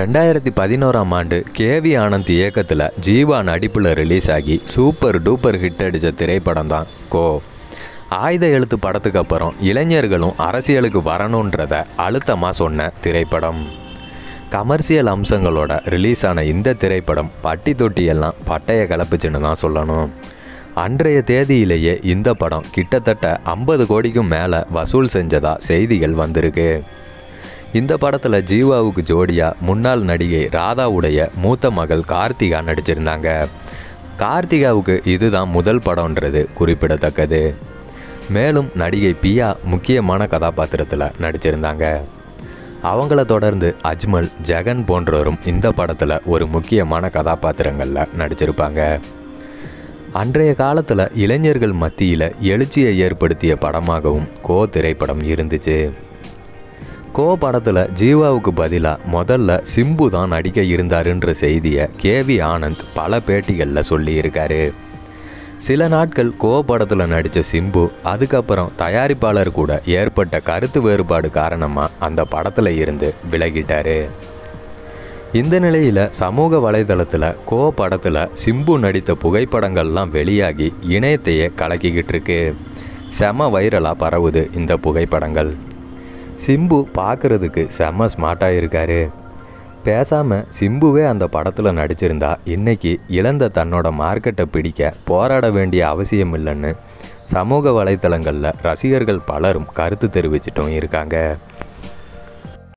2011 ஆண்டு கேவி ஆனந்த் இயக்கத்தில் ஜீவா நடிப்பில் ரிலீஸ் ஆகி சூப்பர் டூப்பர் ஹிட் அடித்த திரைப்படம் தான் கோ. ஆயுத எழுத்து படத்துக்கு அப்புறம் இளைஞர்களும் அரசியலுக்கு வரணுன்றத அழுத்தமாக சொன்ன திரைப்படம். கமர்ஷியல் அம்சங்களோட ரிலீஸ் ஆன இந்த திரைப்படம் பட்டி தொட்டியெல்லாம் பட்டையை கலப்புச்சுன்னு தான் சொல்லணும். அன்றைய தேதியிலேயே இந்த படம் கிட்டத்தட்ட 50 கோடிக்கும் மேலே வசூல் செஞ்சதாக செய்திகள் வந்திருக்கு. இந்த படத்தில் ஜீவாவுக்கு ஜோடியாக முன்னாள் நடிகை ராதாவுடைய மூத்த மகள் கார்த்திகா நடிச்சிருந்தாங்க. கார்த்திகாவுக்கு இதுதான் முதல் படம்ன்றது குறிப்பிடத்தக்கது. மேலும் நடிகை பியா முக்கியமான கதாபாத்திரத்தில் நடிச்சிருந்தாங்க. அவங்கள தொடர்ந்து அஜ்மல், ஜெகன் போன்றவரும் இந்த படத்தில் ஒரு முக்கியமான கதாபாத்திரங்களில் நடிச்சிருப்பாங்க. அன்றைய காலத்தில் இளைஞர்கள் மத்தியில் எழுச்சியை ஏற்படுத்திய படமாகவும் கோ திரைப்படம் இருந்துச்சு. கோ படத்தில் ஜீவாவுக்கு பதிலாக முதல்ல சிம்பு தான் நடிக்க இருந்தாருன்ற செய்தியை கேவி ஆனந்த் பல பேட்டிகளில் சொல்லியிருக்காரு. சில நாட்கள் கோ படத்தில் நடித்த சிம்பு அதுக்கப்புறம் தயாரிப்பாளர் கூட ஏற்பட்ட கருத்து வேறுபாடு காரணமாக அந்த படத்தில் இருந்து விலகிட்டார். இந்த நிலையில் சமூக வலைதளத்தில் கோ படத்தில் சிம்பு நடித்த புகைப்படங்கள்லாம் வெளியாகி இணையத்தையே கலக்கிக்கிட்டு இருக்கு. செம வைரலாக பரவுது இந்த புகைப்படங்கள். சிம்பு பார்க்குறதுக்கு செம்ம ஸ்மார்ட்டாக இருக்கார். பேசாமல் சிம்புவே அந்த படத்தில் நடிச்சிருந்தா இன்றைக்கி இழந்த தன்னோட மார்க்கெட்டை பிடிக்க போராட வேண்டிய அவசியம் இல்லைன்னு சமூக வலைத்தளங்களில் ரசிகர்கள் பலரும் கருத்து தெரிவிச்சிட்டும் இருக்காங்க.